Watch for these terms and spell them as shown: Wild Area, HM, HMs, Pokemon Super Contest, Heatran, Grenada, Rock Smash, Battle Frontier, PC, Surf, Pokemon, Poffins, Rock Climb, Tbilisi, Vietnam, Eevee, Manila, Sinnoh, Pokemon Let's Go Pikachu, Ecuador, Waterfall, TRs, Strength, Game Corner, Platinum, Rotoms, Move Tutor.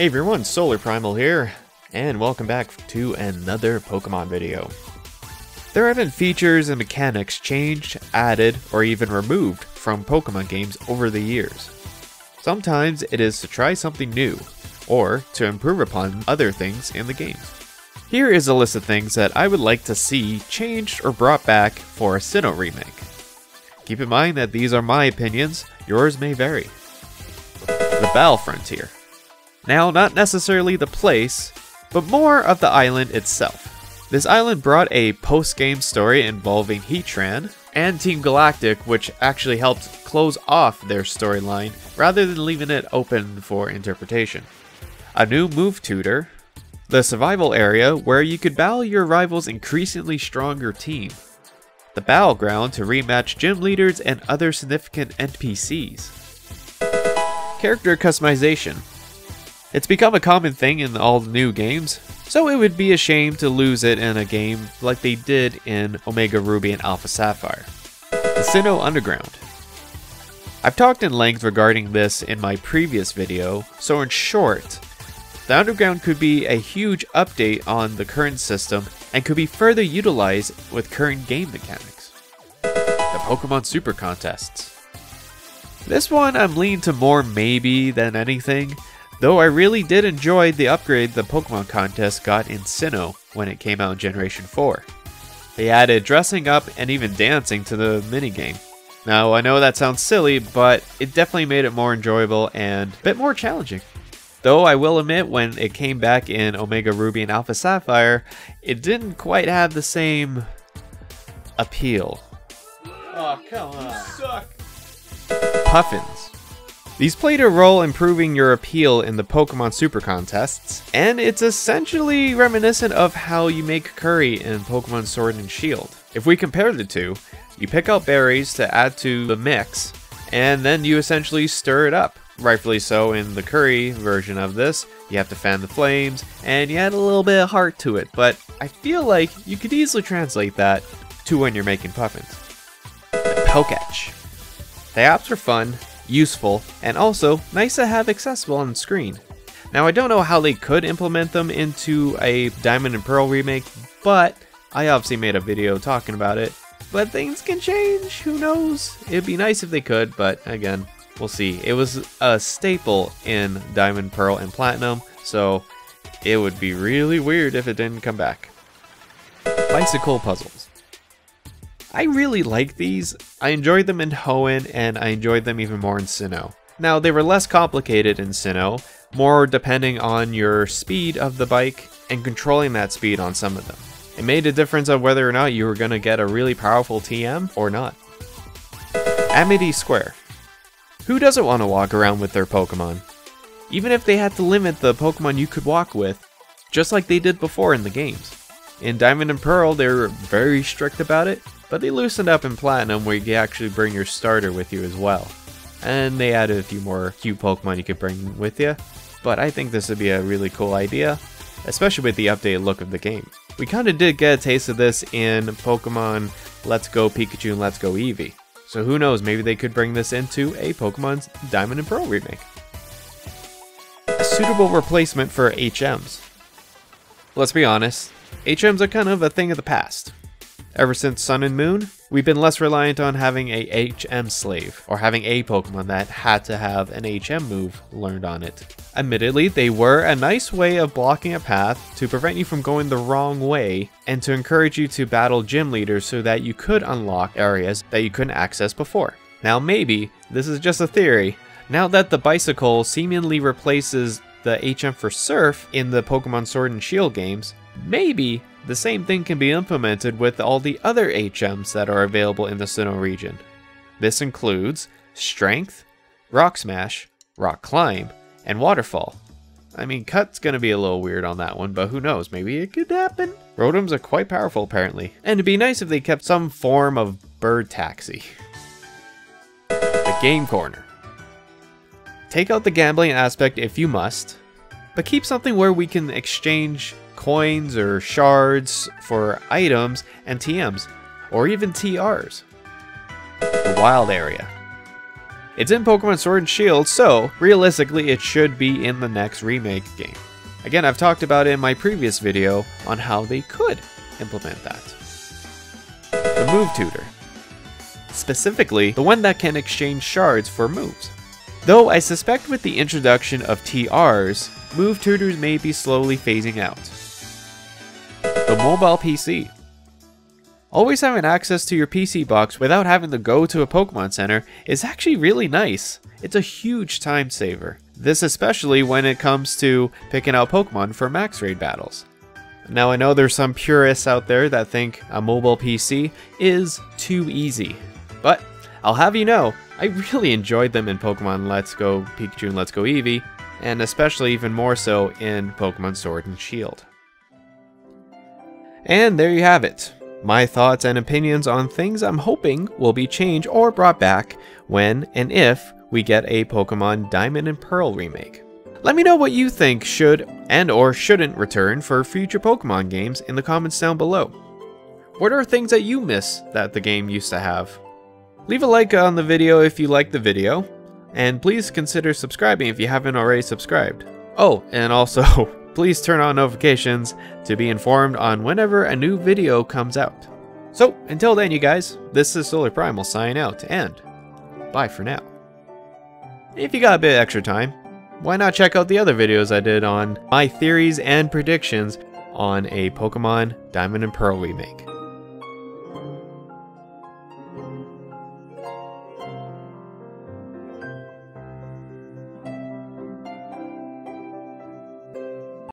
Hey everyone, Solar Primal here, and welcome back to another Pokemon video. There have been features and mechanics changed, added, or even removed from Pokemon games over the years. Sometimes it is to try something new, or to improve upon other things in the game. Here is a list of things that I would like to see changed or brought back for a Sinnoh remake. Keep in mind that these are my opinions, yours may vary. The Battle Frontier. Now, not necessarily the place, but more of the island itself. This island brought a post-game story involving Heatran and Team Galactic, which actually helped close off their storyline rather than leaving it open for interpretation. A new Move Tutor, the survival area where you could battle your rival's increasingly stronger team, the battleground to rematch gym leaders and other significant NPCs. Character customization. It's become a common thing in all the new games, so it would be a shame to lose it in a game like they did in Omega Ruby and Alpha Sapphire. The Sinnoh Underground. I've talked in length regarding this in my previous video, so in short, the Underground could be a huge update on the current system and could be further utilized with current game mechanics. The Pokemon Super Contests. This one I'm leaning to more maybe than anything, though I really did enjoy the upgrade the Pokemon contest got in Sinnoh when it came out in Generation 4. They added dressing up and even dancing to the minigame. Now I know that sounds silly, but it definitely made it more enjoyable and a bit more challenging. Though I will admit when it came back in Omega Ruby and Alpha Sapphire, it didn't quite have the same appeal. Oh, come on. You suck. Poffins. These played a role improving your appeal in the Pokemon Super Contests, and it's essentially reminiscent of how you make curry in Pokemon Sword and Shield. If we compare the two, you pick out berries to add to the mix, and then you essentially stir it up. Rightfully so in the curry version of this, you have to fan the flames, and you add a little bit of heart to it, but I feel like you could easily translate that to when you're making Poffins. The Poketch. The apps are fun, useful, and also nice to have accessible on the screen. Now I don't know how they could implement them into a Diamond and Pearl remake, but I obviously made a video talking about it, but things can change, who knows? It'd be nice if they could, but again, we'll see. It was a staple in Diamond, Pearl, and Platinum, so it would be really weird if it didn't come back. Bicycle puzzles. I really like these. I enjoyed them in Hoenn, and I enjoyed them even more in Sinnoh. Now, they were less complicated in Sinnoh, more depending on your speed of the bike and controlling that speed on some of them. It made a difference of whether or not you were going to get a really powerful TM or not. Amity Square. Who doesn't want to walk around with their Pokemon? Even if they had to limit the Pokemon you could walk with, just like they did before in the games. In Diamond and Pearl, they were very strict about it, but they loosened up in Platinum where you can actually bring your starter with you as well. And they added a few more cute Pokemon you could bring with you, but I think this would be a really cool idea, especially with the updated look of the game. We kinda did get a taste of this in Pokemon Let's Go Pikachu and Let's Go Eevee, so who knows, maybe they could bring this into a Pokemon's Diamond and Pearl remake. A suitable replacement for HMs. Let's be honest, HMs are kind of a thing of the past. Ever since Sun and Moon, we've been less reliant on having a HM slave, or having a Pokemon that had to have an HM move learned on it. Admittedly, they were a nice way of blocking a path to prevent you from going the wrong way, and to encourage you to battle gym leaders so that you could unlock areas that you couldn't access before. Now maybe, this is just a theory, now that the bicycle seemingly replaces the HM for Surf in the Pokemon Sword and Shield games, maybe the same thing can be implemented with all the other HMs that are available in the Sinnoh region. This includes Strength, Rock Smash, Rock Climb, and Waterfall. I mean, cut's gonna be a little weird on that one, but who knows, maybe it could happen. Rotoms are quite powerful apparently, and it'd be nice if they kept some form of bird taxi. The Game Corner. Take out the gambling aspect if you must, but keep something where we can exchange coins or shards for items and TMs, or even TRs. The Wild Area. It's in Pokemon Sword and Shield, so realistically it should be in the next remake game. Again, I've talked about it in my previous video on how they could implement that. The Move Tutor. Specifically, the one that can exchange shards for moves. Though I suspect with the introduction of TRs, Move Tutors may be slowly phasing out. The mobile PC. Always having access to your PC box without having to go to a Pokemon Center is actually really nice. It's a huge time saver. This especially when it comes to picking out Pokemon for max raid battles. Now I know there's some purists out there that think a mobile PC is too easy, but I'll have you know, I really enjoyed them in Pokemon Let's Go Pikachu and Let's Go Eevee, and especially even more so in Pokemon Sword and Shield. And there you have it. My thoughts and opinions on things I'm hoping will be changed or brought back when and if we get a Pokemon Diamond and Pearl remake. Let me know what you think should and or shouldn't return for future Pokemon games in the comments down below. What are things that you miss that the game used to have? Leave a like on the video if you liked the video, and please consider subscribing if you haven't already subscribed. Oh, and also, please turn on notifications to be informed on whenever a new video comes out. So, until then you guys, this is Solar Primal signing out, and bye for now. If you got a bit of extra time, why not check out the other videos I did on my theories and predictions on a Pokemon Diamond and Pearl remake.